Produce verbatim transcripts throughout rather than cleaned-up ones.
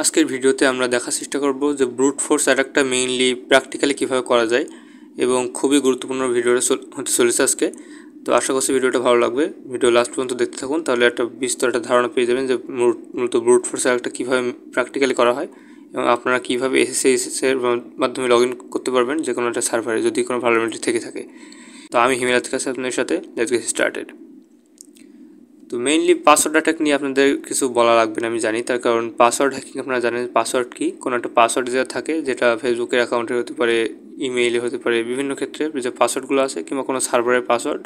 আজকের ভিডিওতে আমরা দেখার চেষ্টা করব যে ব্রুট ফোর্স অ্যাটাকটা মেইনলি প্র্যাকটিক্যালি কিভাবে করা যায় এবং খুবই গুরুত্বপূর্ণ ভিডিওটা হতে চলেছে আজকে। তো আশা করছি ভিডিওটা ভালো লাগবে, ভিডিও লাস্ট পর্যন্ত দেখতে থাকুন, তাহলে একটা বিস্তর একটা ধারণা পেয়ে যাবেন যে মূলত ব্রুট ফোর্স অ্যাটাকটা কীভাবে প্র্যাকটিক্যালি করা হয় এবং আপনারা কীভাবে এসএসএইচের মাধ্যমে লগ ইন করতে পারবেন যে কোনো একটা সার্ভারে যদি কোনো ভালনারেবিলিটি থেকে থাকে। তো আমি হিমেলাত কাছে আপনাদের সাথে লেটস গেট স্টার্টেড। তো মেইনলি পাসওয়ার্ড অ্যাটাক নিয়ে আপনাদের কিছু বলা লাগবে না, আমি জানি, তার কারণ পাসওয়ার্ড হ্যাকিং আপনারা জানেন পাসওয়ার্ড কী, কোনো একটা পাসওয়ার্ড যেটা থাকে যেটা ফেসবুকের অ্যাকাউন্টের হতে পারে, ইমেইলে হতে পারে, বিভিন্ন ক্ষেত্রে যে পাসওয়ার্ডগুলো আছে কিংবা কোনো সার্ভারের পাসওয়ার্ড।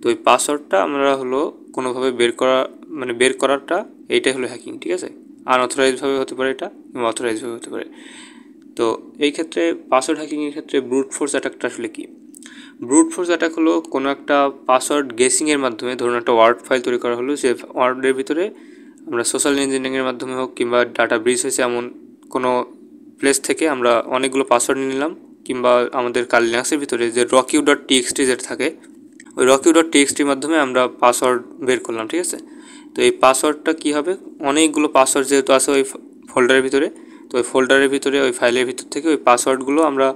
তো ওই পাসওয়ার্ডটা আমরা হলো কোনোভাবে বের করা মানে বের করাটা এইটাই হলো হ্যাকিং, ঠিক আছে। আনঅথরাইজভাবে হতে পারে এটা কিংবা অথরাইজভাবে হতে পারে। তো এই ক্ষেত্রে পাসওয়ার্ড হ্যাকিংয়ের ক্ষেত্রে ব্রুট ফোর্স অ্যাটাকটা আসলে কী? ব্রুট ফোর্স অ্যাটাক হলো কোনো একটা পাসওয়ার্ড গেসিংয়ের মাধ্যমে, ধরুন একটা ওয়ার্ড ফাইল তৈরি করা হলো, সে ওয়ার্ডের ভিতরে আমরা সোশ্যাল ইঞ্জিনিয়ারিংয়ের মাধ্যমে হোক কিংবা ডাটা ব্রিজ হয়েছে এমন কোনো প্লেস থেকে আমরা অনেকগুলো পাসওয়ার্ড নিয়ে নিলাম, কিংবা আমাদের কার লিনাক্সের ভিতরে যে রকিউ ডট টিএক্সটি যেটা থাকে ওই রকিউ ডট টিএক্সটির মাধ্যমে আমরা পাসওয়ার্ড বের করলাম, ঠিক আছে। তো এই পাসওয়ার্ডটা কী হবে, অনেকগুলো পাসওয়ার্ড যেহেতু আছে ওই ফোল্ডারের ভিতরে, তো ওই ফোল্ডারের ভিতরে ওই ফাইলের ভিতর থেকে ওই পাসওয়ার্ডগুলো আমরা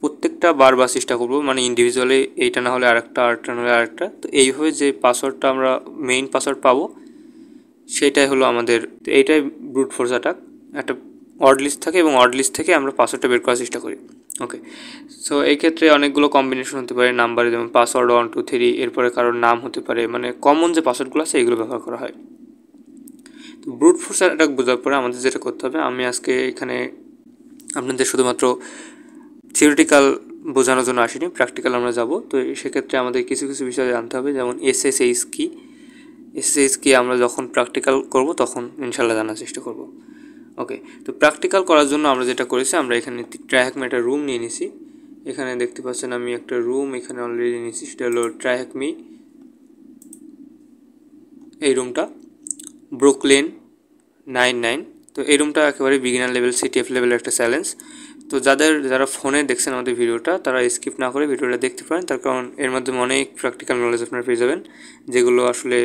প্রত্যেকটা বারবার চেষ্টা করবো, মানে ইন্ডিভিজুয়ালি এইটা না হলে আরেকটা আরেকটা না হলে আরেকটা। তো এইভাবে যে পাসওয়ার্ডটা আমরা মেইন পাসওয়ার্ড পাবো সেটাই হলো আমাদের, এইটাই ব্রুট ফোর্স অ্যাটাক। একটা অড লিস্ট থাকে এবং অড লিস্ট থেকে আমরা পাসওয়ার্ডটা বের করার চেষ্টা করি, ওকে। সো এই ক্ষেত্রে অনেকগুলো কম্বিনেশন হতে পারে নাম্বারে, যেমন পাসওয়ার্ড ওয়ান টু থ্রি, এরপরে কারোর নাম হতে পারে, মানে কমন যে পাসওয়ার্ডগুলো আছে এগুলো ব্যবহার করা হয়। তো ব্রুট ফোর্স অ্যাটাক বোঝার পরে আমাদের যেটা করতে হবে, আমি আজকে এখানে আপনাদের শুধুমাত্র থিওরিটিক্যাল বোঝানোর জন্য আসেনি, প্র্যাকটিক্যাল আমরা যাব। তো সেক্ষেত্রে আমাদের কিছু কিছু বিষয় জানতে হবে, যেমন এসএসএইচ কী, এসএসএইচ কী আমরা যখন প্র্যাকটিক্যাল করব তখন ইনশাল্লাহ জানার চেষ্টা করব, ওকে। তো প্র্যাকটিক্যাল করার জন্য আমরা যেটা করেছি, আমরা এখানে ট্রাইহ্যাকমি একটা রুম নিয়ে নিয়েছি, এখানে দেখতে পাচ্ছেন আমি একটা রুম এখানে অলরেডি নিয়েছি, সেটা হলো ট্রাইহ্যাকমি এই রুমটা, ব্রুকলিন নাইন নাইন। তো এই রুমটা একেবারে বিগিনার লেভেল সিটিএফ লেভেল একটা চ্যালেঞ্জ। তো যাদের যারা ফোনে দেখছেন আমাদের ভিডিওটা তারা স্কিপ না করে ভিডিওটা দেখতে পারেন, তার কারণ এর মাধ্যমে অনেক প্র্যাকটিক্যাল নলেজ আপনারা পেয়ে যাবেন, যেগুলো আসলে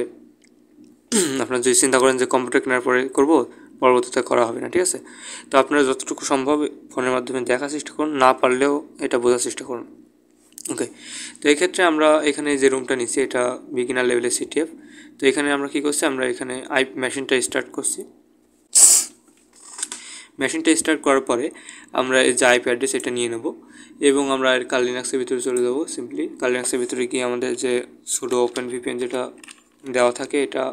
আপনারা যদি চিন্তা করেন যে কম্পিউটার কেনার পরে করবো পরবর্তীতে করা হবে না, ঠিক আছে। তো আপনারা যতটুকু সম্ভব ফোনের মাধ্যমে দেখার চেষ্টা করুন, না পারলেও এটা বোঝার চেষ্টা করুন, ওকে। তো এক্ষেত্রে আমরা এখানে যে রুমটা নিচ্ছি এটা বিগিনার লেভেলের সিটিএফ। তো এখানে আমরা কী করছি, আমরা এখানে আই মেশিনটা স্টার্ট করছি। মেশিনটা স্টার্ট করার পরে আমরা এই যে আইপি অ্যাড্রেস এটা নিয়ে নেব এবং আমরা এর কার লিনাক্সের ভিতরে চলে যাবো। সিম্পলি কার লিনাক্সের ভিতরে গিয়ে আমাদের যে সুডো ওপেন ভিপিএন যেটা দেওয়া থাকে এটা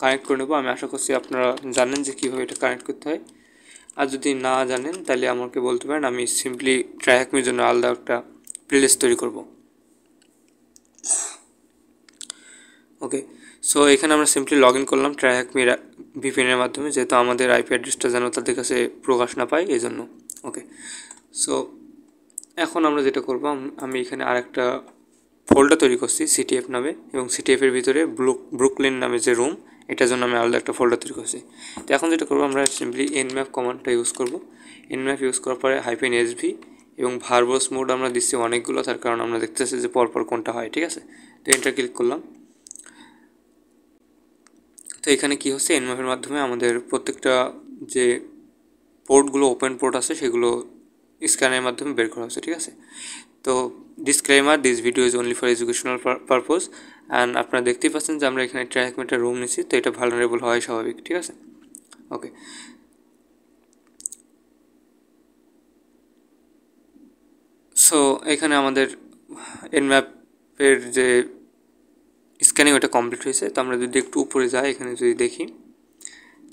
কানেক্ট করে নেব। আমি আশা করছি আপনারা জানেন যে কীভাবে এটা কানেক্ট করতে হয়, আর যদি না জানেন তাহলে আমাকে বলতে পারেন, আমি সিম্পলি ট্রাইহ্যাকমির জন্য আলাদা একটা প্লেলিস্ট তৈরি করব, ওকে। সো এখানে আমরা সিম্পলি লগ ইন করলাম ট্রাইহ্যাকমি ভিপিএনের মাধ্যমে, যেহেতু আমাদের আইপি অ্যাড্রেসটা যেন তাদের কাছে প্রকাশ না পায় এই জন্য, ওকে। সো এখন আমরা যেটা করব, আমি এখানে আরেকটা ফোল্ডার তৈরি করছি সিটিএফ নামে, এবং সিটিএফের ভিতরে ব্লু ব্রুকলিন নামে যে রুম এটার জন্য আমি আলাদা একটা ফোল্ডার তৈরি করছি। তো এখন যেটা করব, আমরা সিম্পলি এনম্যাপ কমান্ডটা ইউজ করব। এনম্যাপ ইউজ করার পরে হাইফেন এসভি এবং ভার্বোস মোড আমরা দিচ্ছি অনেকগুলো, তার কারণ আমরা দেখতেছি যে পরপর কোনটা হয়, ঠিক আছে। তো এন্টার ক্লিক করলাম। তো এখানে কী হচ্ছে, এনম্যাপের মাধ্যমে আমাদের প্রত্যেকটা যে পোর্টগুলো ওপেন পোর্ট আছে সেগুলো স্ক্যানের মাধ্যমে বের করা হচ্ছে, ঠিক আছে। তো disclaimer, this video is only for educational purpose, and আপনারা দেখতেই পাচ্ছেন যে আমরা এখানে ট্রাইহ্যাকমি একটা রুম নিচ্ছি, তো এটা ভালনারেবল হয় স্বাভাবিক, ঠিক আছে, ওকে। সো এখানে আমাদের এনম্যাপের যে স্ক্যানিং ওটা কমপ্লিট হয়েছে। তো আমরা যদি একটু উপরে যাই, এখানে যদি দেখি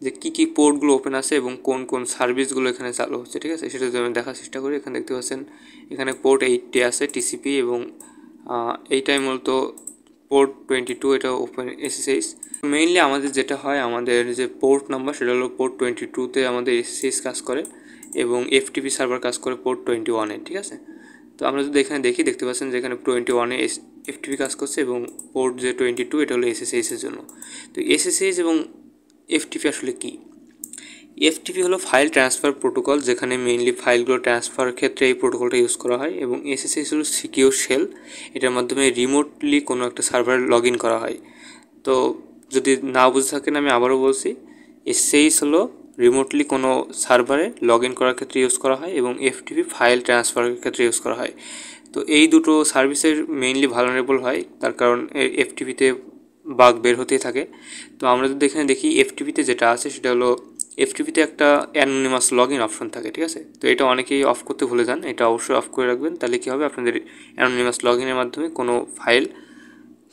যে কী কী পোর্টগুলো ওপেন আছে এবং কোন কোন সার্ভিসগুলো এখানে চালু হচ্ছে, ঠিক আছে, সেটা যদি আমি দেখার চেষ্টা করি। এখানে দেখতে পাচ্ছেন এখানে পোর্ট এইটটি আছে টিসিপি, এবং এইটাই মূলত পোর্ট টোয়েন্টি টু এটা ওপেন এসএসএইচ। মেইনলি আমাদের যেটা হয়, আমাদের যে পোর্ট নাম্বার সেটা হলো পোর্ট টোয়েন্টি টুতে আমাদের এসএসএইচ কাজ করে এবং এফটিপি সার্ভার কাজ করে পোর্ট টোয়েন্টি ওয়ানে, ঠিক আছে। তো আমরা যদি এখানে দেখি, দেখতে পাচ্ছেন যে এখানে টোয়েন্টি ওয়ানে এস এফটিপি কাজ করছে এবং পোর্ট যে টোয়েন্টি টু এটা হলো এসএসএইচের জন্য। তো এসএসএইচ এবং এফটিপি আসলে কী? এফটিপি হলো ফাইল ট্রান্সফার প্রোটোকল, যেখানে মেইনলি ফাইলগুলো ট্রান্সফার ক্ষেত্রে এই প্রোটোকলটা ইউজ করা হয়, এবং এসএসএইচ হলো সিকিউর শেল, এটার মাধ্যমে রিমোটলি কোনো একটা সার্ভারে লগ ইন করা হয়। তো যদি না বুঝে থাকেন আমি আবারও বলছি, এসএসএইচ হলো রিমোটলি কোনো সার্ভারে লগ ইন করার ক্ষেত্রে ইউজ করা হয় এবং এফটিপি ফাইল ট্রান্সফারের ক্ষেত্রে ইউজ করা হয়। তো এই দুটো সার্ভিসের মেইনলি ভালনারেবল হয়, তার কারণ এফটিপিতে বাগ বের হতেই থাকে। তো আমরা যদি এখানে দেখি এফটিপিতে যেটা আছে সেটা হলো এফটিপিতে একটা অ্যানোনিমাস লগ ইন অপশন থাকে, ঠিক আছে? তো এটা অনেকেই অফ করতে ভুলে যান, এটা অবশ্যই অফ করে রাখবেন, তাহলে কী হবে আপনাদের অ্যানোনিমাস লগ ইনের মাধ্যমে কোনো ফাইল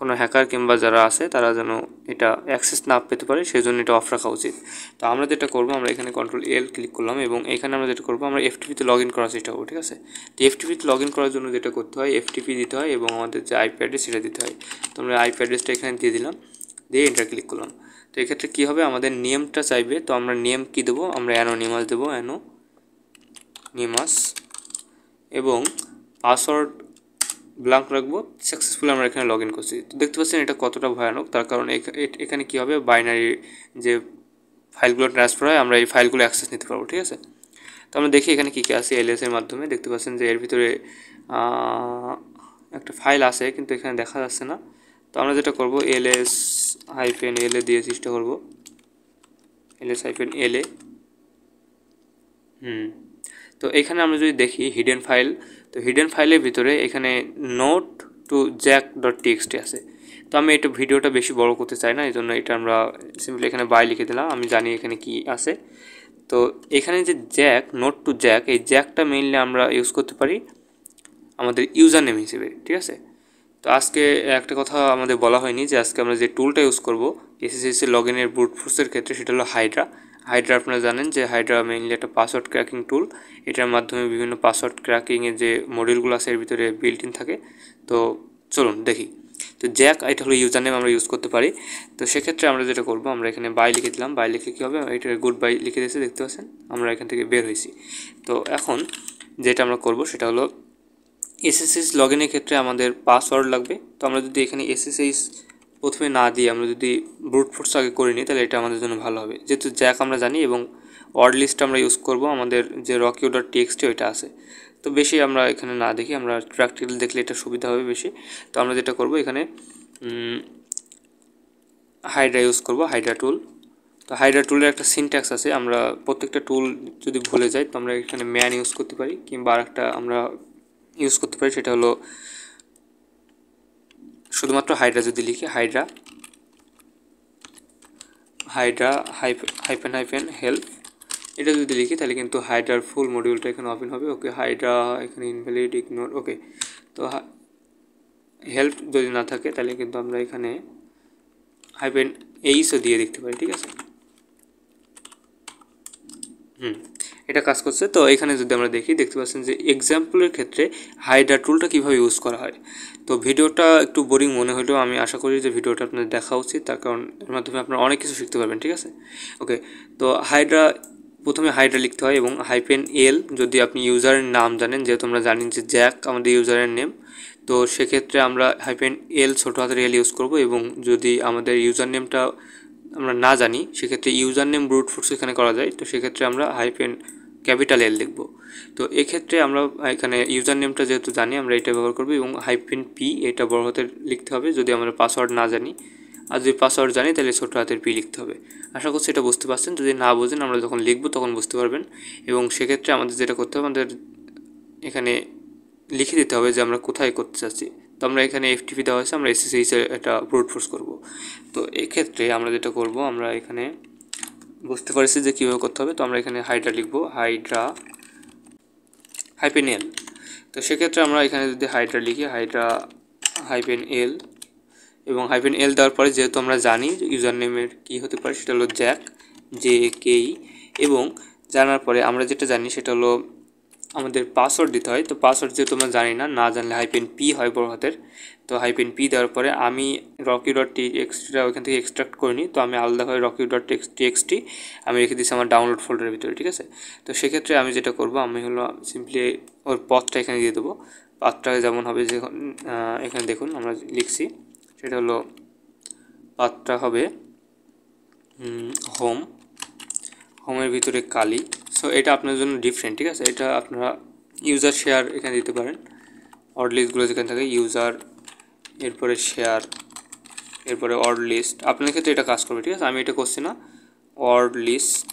কোনো হ্যাকার কিংবা যারা আছে তারা যেন এটা অ্যাক্সেস না পেতে পারে, সেই জন্য এটা অফ রাখা উচিত। তো আমরা যেটা করবো, আমরা এখানে কন্ট্রোল এল ক্লিক করলাম এবং এখানে আমরা যেটা করবো আমরা এফটিপিতে লগ ইন করার চেষ্টা করবো, ঠিক আছে? তো এফটিপিতে লগ ইন করার জন্য যেটা করতে হয় এফটিপি দিতে হয় এবং আমাদের যে আইপি অ্যাড্রেস সেটা দিতে হয়। তো আমরা আইপি অ্যাড্রেসটা এখানে দিয়ে দিলাম, দিয়ে এন্টার ক্লিক করলাম। তো এক্ষেত্রে কী হবে আমাদের নেমটা চাইবে, তো আমরা নেম কী দেবো, আমরা অ্যানোনিমাস দেবো, অ্যানোনিমাস, এবং পাসওয়ার্ড ব্ল্যাঙ্ক রাখবো। সাকসেসফুলি আমরা এখানে লগ ইন করছি। তো দেখতে পাচ্ছেন এটা কতটা ভয়ানক, তার কারণ এখানে কী হবে বাইনারি যে ফাইলগুলো ট্রান্সফার হয় আমরা এই ফাইলগুলো অ্যাক্সেস নিতে পারবো, ঠিক আছে? তো আমরা দেখি এখানে কী কী আছে। এল এস এর মাধ্যমে দেখতে পাচ্ছেন যে এর ভিতরে একটা ফাইল আছে কিন্তু এখানে দেখা যাচ্ছে না। তো আমরা যেটা করবো এল এস হাইফেন এল এ দিয়ে চেষ্টা করবো, এল এস হাইফেন এল এ। হুম তো এখানে আমরা যদি দেখি হিডেন ফাইল, তো হিডেন ফাইলের ভিতরে এখানে note to Jack dot TXT আছে। তো আমি এটা ভিডিওটা বেশি বড় করতে চাই না, এই জন্য এটা আমরা সিম্পলি এখানে বাই লিখে দিলাম, আমি জানি এখানে কি আছে। তো এখানে যে জ্যাক নোট টু জ্যাক, এই জ্যাকটা মেইনলি আমরা ইউজ করতে পারি আমাদের ইউজার নেম হিসেবে, ঠিক আছে? তো আজকে একটা কথা আমাদের বলা হয়নি যে আজকে আমরা যে টুলটা ইউজ করবো এসএসএসি লগ ইনের ব্রুট ফোর্সের ক্ষেত্রে সেটা হলো হাইড্রা। হাইড্রা আপনারা জানেন যে হাইড্রা মেইনলি একটা পাসওয়ার্ড ক্র্যাকিং টুল, এটার মাধ্যমে বিভিন্ন পাসওয়ার্ড ক্র্যাকিংয়ের যে মডিউলগুলো আছে এর ভিতরে বিল্ট ইন থাকে। তো চলুন দেখি। তো জ্যাক এটা হলো ইউজার নেম আমরা ইউজ করতে পারি। তো সেক্ষেত্রে আমরা যেটা করবো আমরা এখানে বাই লিখে দিলাম, বাই লিখে কী হবে এটা গুড বাই লিখে দিয়েছি, দেখতে পাচ্ছেন আমরা এখান থেকে বের হয়েছি। তো এখন যেটা আমরা করব সেটা হলো এসএসএস লগ ইনের ক্ষেত্রে আমাদের পাসওয়ার্ড লাগবে। তো আমরা যদি এখানে এসএসএস প্রথমে না দিয়ে আমরা যদি ব্রুট ফোর্স আগে করে নিই তাহলে এটা আমাদের জন্য ভালো হবে, যেহেতু জ্যাক আমরা জানি এবং ওয়ার্ড লিস্ট আমরা ইউজ করব আমাদের যে রকিউ ডট টিএক্সটি ওইটা আছে। তো বেশি আমরা এখানে না দেখি, আমরা প্র্যাকটিক্যালি দেখলে এটা সুবিধা হবে বেশি। তো আমরা যেটা করব এখানে হাইড্রা ইউজ করব, হাইড্রা টুল। তো হাইড্রা টুলের একটা সিনট্যাক্স আছে, আমরা প্রত্যেকটা টুল যদি ভুলে যাই তো আমরা এখানে ম্যান ইউজ করতে পারি কিংবা আর একটা আমরা ইউজ করতে পারি সেটা হলো শুধুমাত্র হাইড্রা। যদি লিখি Hydra Hydra hyphen hyphen help, এটা যদি লিখি তাহলে কিন্তু হাইড্রার ফুল মডিউলটা এখানে ওপেন হবে। ওকে হাইড্রা এখানে ইনভ্যালিড ইগনোর, ওকে। তো হেল্প যদি না থাকে তাহলে কিন্তু আমরা এখানে হাইফেন এইসও দিয়ে দেখতে পারি, ঠিক আছে? হুম এটা কাজ করছে। তো এখানে যদি আমরা দেখি দেখতে পাচ্ছেন যে এক্সাম্পলের ক্ষেত্রে হাইড্রা টুলটা কীভাবে ইউজ করা হয়। তো ভিডিওটা একটু বোরিং মনে হলেও আমি আশা করি যে ভিডিওটা আপনাদের দেখা উচিত, তার কারণ এর মাধ্যমে আপনারা অনেক কিছু শিখতে পারবেন, ঠিক আছে? ওকে তো হাইড্রা প্রথমে হাইড্রা লিখতে হয় এবং হাইফেন এল যদি আপনি ইউজারের নাম জানেন, যেহেতু আমরা জানি যে জ্যাক আমাদের ইউজারের নেম, তো সেক্ষেত্রে আমরা হাইফেন এল ছোটো হাতের এল ইউজ করবো। এবং যদি আমাদের ইউজার নেমটা আমরা না জানি সেক্ষেত্রে ইউজার নেম ব্রুট ফোর্স এখানে করা যায়। তো সেক্ষেত্রে আমরা হাইফেন ক্যাপিটাল এল লিখব। তো এক্ষেত্রে আমরা এখানে ইউজার নেমটা যেহেতু জানি আমরা এটা ব্যবহার করবো এবং হাইফেন পি এটা বড় হাতের লিখতে হবে যদি আমরা পাসওয়ার্ড না জানি, আর যদি পাসওয়ার্ড জানি তাহলে ছোটো হাতের পি লিখতে হবে। আশা করছি এটা বুঝতে পারছেন, যদি না বোঝেন আমরা যখন লিখব তখন বুঝতে পারবেন। এবং সেক্ষেত্রে আমাদের যেটা করতে হবে আমাদের এখানে লিখে দিতে হবে যে আমরা কোথায় করতে চাচ্ছি। তো আমরা এখানে এফটিপি দেওয়া হয়েছে, আমরা এসএসএস এটা ব্রুট ফোর্স করব। তো এক্ষেত্রে আমরা যেটা করব আমরা এখানে বুঝতে পারছি যে কীভাবে করতে হবে। তো আমরা এখানে হাইড্রা লিখব, হাইড্রা হাইফেন এল। তো সেক্ষেত্রে আমরা এখানে যদি হাইড্রা লিখি হাইড্রা হাইফেন এল এবং হাইফেন এল দেওয়ার পরে যেহেতু আমরা জানি ইউজার নেমের কী হতে পারে সেটা হলো জ্যাক জে কে ই, এবং জানার পরে আমরা যেটা জানি সেটা হলো আমাদের পাসওয়ার্ড দিতে হয়। তো পাসওয়ার্ড যেহেতু আমরা জানি না, না জানলে হাইফেন পি হয় বড় হাতের। তো হাইফেন পি দেওয়ার পরে আমি রকিউ ডট টিএক্সটিটা ওইখান থেকে এক্সট্রাক্ট করিনি, তো আমি আলাদাভাবে রকিউ ডট টিএক্সটি আমি রেখে দিয়েছি আমার ডাউনলোড ফোল্ডারের ভিতরে, ঠিক আছে? তো সেক্ষেত্রে আমি যেটা করব আমি হলো সিম্পলি ওর পথটা এখানে দিয়ে দেবো। পাথটা যেমন হবে যে এখানে দেখুন আমরা লিখছি সেটা হলো পাথটা হবে হোম, হোমের ভিতরে কালি। সো এটা আপনার জন্য ডিফারেন্ট, ঠিক আছে? এটা আপনারা ইউজার শেয়ার এখানে দিতে পারেন, অড লিস্টগুলো যেখানে থাকে ইউজার এরপরে শেয়ার এরপরে অড লিস্ট, আপনার ক্ষেত্রে এটা কাজ করবে, ঠিক আছে? আমি এটা করছি না, অড লিস্ট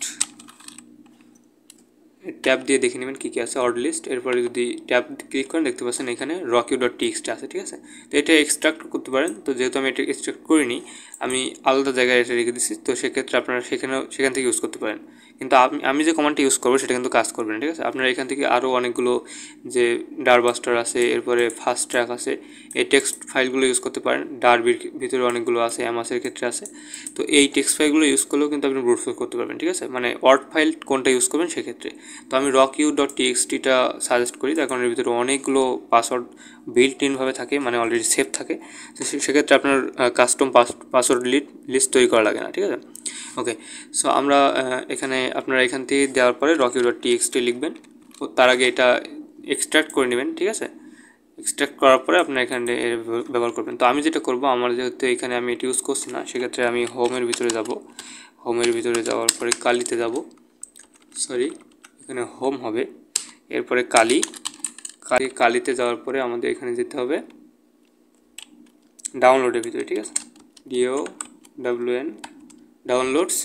ট্যাব দিয়ে দেখে নেবেন কি কি আছে অর্ড লিস্ট। এরপরে যদি ট্যাব ক্লিক করেন দেখতে পাচ্ছেন এখানে রকিউ ডট টি এক্স টি আছে, ঠিক আছে। তো এটা এক্সট্রাক্ট করতে পারেন, তো যেহেতু আমি এটা এক্সট্রাক্ট করিনি আমি আলাদা জায়গায় এটা রেখে দিচ্ছি, তো সেক্ষেত্রে আপনারা সেখানে সেখান থেকে ইউজ করতে পারেন। কিন্তু আমি আমি যে কমান্ডটা ইউজ করবো সেটা কিন্তু কাজ করবে না, ঠিক আছে। আপনারা এখান থেকে আরও অনেকগুলো যে ডারবাস্টার আছে, এরপরে ফাস্ট ট্র্যাক আছে, এই টেক্সট ফাইলগুলো ইউজ করতে পারেন। ডারবির ভিতরে অনেকগুলো আছে, অ্যামাসের ক্ষেত্রে আছে। তো এই টেক্সট ফাইলগুলো ইউজ করলেও কিন্তু আপনি ব্রুটফোর্স করতে পারবেন, ঠিক আছে। মানে ওয়ার্ড ফাইল কোনটা ইউজ করবেন সেক্ষেত্রে তো আমি রকিউ ডট টি এক্স টিটা সাজেস্ট করি, তার কারণ এর ভিতরে অনেকগুলো পাসওয়ার্ড বিল্ট ইনভাবে থাকে, মানে অলরেডি সেভ থাকে। তো সেক্ষেত্রে আপনার কাস্টম পাসওয়ার্ড লিস্ট তৈরি করা লাগে না, ঠিক আছে। ওকে, সো আমরা এখানে আপনারা এখান থেকে দেওয়ার পরে রকিউ ডট টি এক্স টি লিখবেন, তার আগে এটা এক্সট্রাক্ট করে নেবেন, ঠিক আছে। এক্সট্রাক্ট করার পরে আপনারা এখানে ব্যবহার করবেন। তো আমি যেটা করব, আমার যেহেতু এখানে আমি এটা ইউজ করছি না, সেক্ষেত্রে আমি হোমের ভিতরে যাব। হোমের ভিতরে যাওয়ার পরে কালিতে যাব, সরি এখানে হোম হবে, এরপরে কালি কালি কালিতে যাওয়ার পরে আমাদের এখানে যেতে হবে ডাউনলোডের ভিতরে, ঠিক আছে, ডিও ডাব্লিউ এন ডাউনলোডস।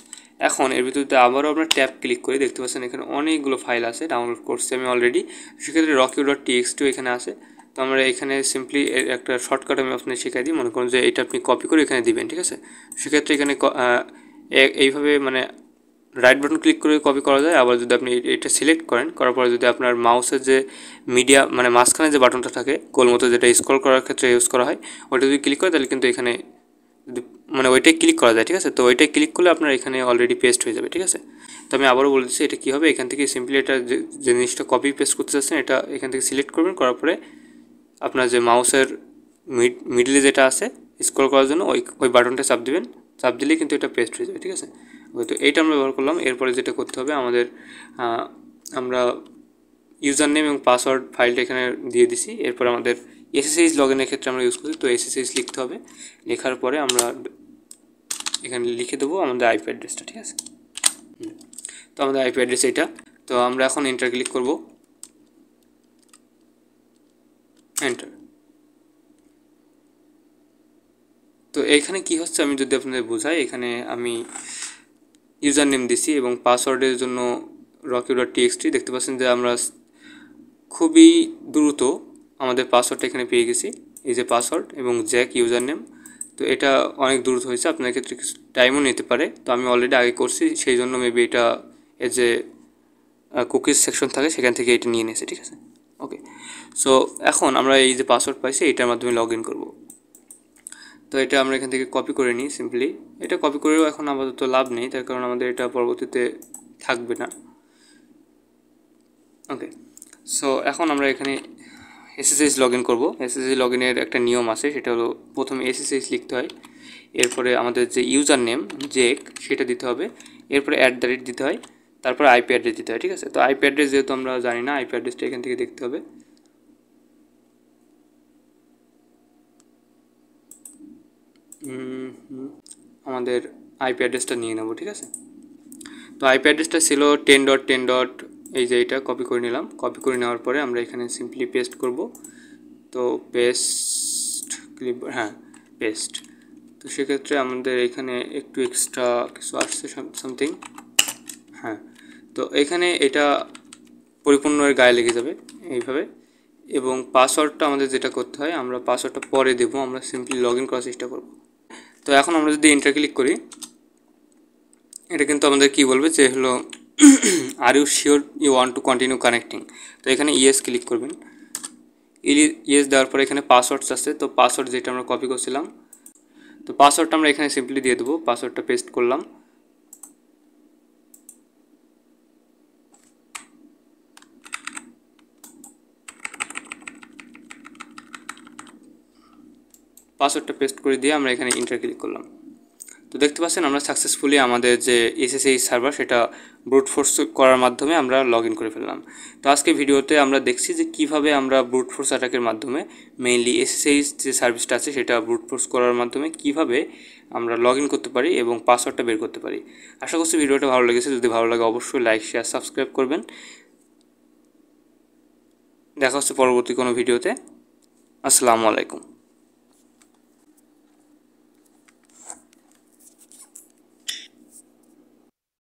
এখন এর ভিতরে আবারও আমরা ট্যাব ক্লিক করে দেখতে পাচ্ছেন এখানে অনেকগুলো ফাইল আছে, ডাউনলোড করছি আমি অলরেডি। সেক্ষেত্রে রকিউ ডট টি এক্স টিও এখানে আছে। তো আমরা এখানে সিম্পলি একটা শর্টকাট আমি আপনাকে শেখাই দিই, মনে করুন যে এটা আপনি কপি করে এখানে দিবেন, ঠিক আছে। সেক্ষেত্রে এখানে এইভাবে মানে রাইট বাটন ক্লিক করে কপি করা যায়। আবার যদি আপনি এটা সিলেক্ট করেন, করার পরে যদি আপনার মাউসের যে মিডিয়া মানে মাঝখানে যে বাটনটা থাকে গোল মতো, যেটা স্ক্রল করার ক্ষেত্রে ইউজ করা হয়, ওইটা যদি ক্লিক করে তাহলে কিন্তু এখানে মানে ওইটাই ক্লিক করা যায়, ঠিক আছে। তো ওইটাই ক্লিক করলে আপনার এখানে অলরেডি পেস্ট হয়ে যাবে, ঠিক আছে। তো আমি আবারও বলছি এটা কী হবে, এখান থেকে সিম্পলি এটা যে জিনিসটা কপি পেস্ট করতে চাচ্ছেন এটা এখান থেকে সিলেক্ট করবেন, করার পরে আপনার যে মাউসের মিড মিডলে যেটা আছে স্ক্রল করার জন্য ওই ওই বাটনটা চাপ দেবেন, চাপ দিলে কিন্তু এটা পেস্ট হয়ে যাবে, ঠিক আছে। তো এইটা আমরা ব্যবহার করলাম। এরপরে যেটা করতে হবে আমাদের, আমরা ইউজার নেম এবং পাসওয়ার্ড ফাইলটা এখানে দিয়ে দিছি। এরপরে আমাদের এসএসএইচ লগইনের ক্ষেত্রে আমরা ইউজ করছি, তো এসএসএইচ লিখতে হবে। লেখার পরে আমরা এখানে লিখে দেবো আমাদের আইপি অ্যাড্রেসটা, ঠিক আছে। তো আমাদের আইপি অ্যাড্রেস এটা। তো আমরা এখন এন্টার ক্লিক করব, এন্টার। তো এইখানে কি হচ্ছে আমি যদি আপনাদের বোঝাই, এখানে আমি ইউজার নেম দিছি এবং পাসওয়ার্ডের জন্য রকিউ ডট টি এক্স টি। দেখতে পাচ্ছেন যে আমরা খুবই দ্রুত আমাদের পাসওয়ার্ডটা এখানে পেয়ে গেছি, এই যে পাসওয়ার্ড এবং জ্যাক ইউজার নেম। তো এটা অনেক দ্রুত হয়েছে, আপনার ক্ষেত্রে কিছু টাইমও নিতে পারে। তো আমি অলরেডি আগে করছি সেই জন্য মেবি এটা এর যে কুকিজ সেকশন থাকে সেখান থেকে এটা নিয়ে নিয়েছে, ঠিক আছে। ওকে, সো এখন আমরা এই যে পাসওয়ার্ড পাইছি এটার মাধ্যমে লগ ইন করবো। তো এটা আমরা এখান থেকে কপি করে নিই সিম্পলি, এটা কপি করেও এখন আপাতত লাভ নেই, তার কারণ আমাদের এটা পরবর্তীতে থাকবে না। ওকে, সো এখন আমরা এখানে এসএসএইচ লগ ইন করবো। এসএসএইচ লগ ইনের একটা নিয়ম আছে, সেটা হলো প্রথমে এসএসএইচ লিখতে হয়, এরপরে আমাদের যে ইউজার নেম জেক সেটা দিতে হবে, এরপরে অ্যাট দ্য রেট দিতে হয়, তারপরে আইপি অ্যাড্রেস দিতে হয়, ঠিক আছে। তো আইপি অ্যাড্রেস যেহেতু আমরা জানি না, আইপি অ্যাড্রেসটা এখান থেকে দেখতে হবে। আমাদের আইপি অ্যাড্রেসটা নিয়ে নেব, ঠিক আছে। তো আইপি অ্যাড্রেসটা ছিল টেন ডট টেন ডট এই যে এটা কপি করে নিলাম। কপি করে নেওয়ার পরে আমরা এখানে সিম্পলি পেস্ট করব। তো পেস্ট ক্লিপ, হ্যাঁ পেস্ট। তো সেক্ষেত্রে আমাদের এখানে একটু এক্সট্রা কিছু আসছে সামথিং, হ্যাঁ। তো এখানে এটা পরিপূর্ণ এর গায়ে লেগে যাবে এইভাবে। এবং পাসওয়ার্ডটা আমাদের যেটা করতে হয়, আমরা পাসওয়ার্ডটা পরে দেবো, আমরা সিম্পলি লগ ইন করার চেষ্টা করব। তো এখন আমরা যদি এন্টার ক্লিক করি, এটা কিন্তু আমাদের কি বলবে যে হলো are you sure you want to continue connecting. তো এখানে ইয়েস ক্লিক করবেন। ইয়েস দেওয়ার পরে এখানে পাসওয়ার্ডস আছে, তো পাসওয়ার্ড যেটা আমরা কপি করছিলাম, তো পাসওয়ার্ডটা আমরা এখানে সিম্পলি দিয়ে দেবো। পাসওয়ার্ডটা পেস্ট করলাম। পাসওয়ার্ডটা পেস্ট করে দিয়ে আমরা এখানে এন্টার ক্লিক করলাম। তো দেখতে পাচ্ছেন আমরা সাকসেসফুলি আমাদের যে এসএসএইচ সার্ভার সেটা ব্রুট ফোর্স করার মাধ্যমে আমরা লগ ইন করে ফেললাম। তো আজকে ভিডিওতে আমরা দেখছি যে কিভাবে আমরা ব্রুট ফোর্স অ্যাটাকের মাধ্যমে মেইনলি এসএসএইচ যে সার্ভিসটা আছে সেটা ব্রুট ফোর্স করার মাধ্যমে কিভাবে আমরা লগ ইন করতে পারি এবং পাসওয়ার্ডটা বের করতে পারি। আশা করছি ভিডিওটা ভালো লেগেছে। যদি ভালো লাগে অবশ্যই লাইক, শেয়ার, সাবস্ক্রাইব করবেন। দেখা হচ্ছে পরবর্তী কোনো ভিডিওতে। আসসালামু আলাইকুম।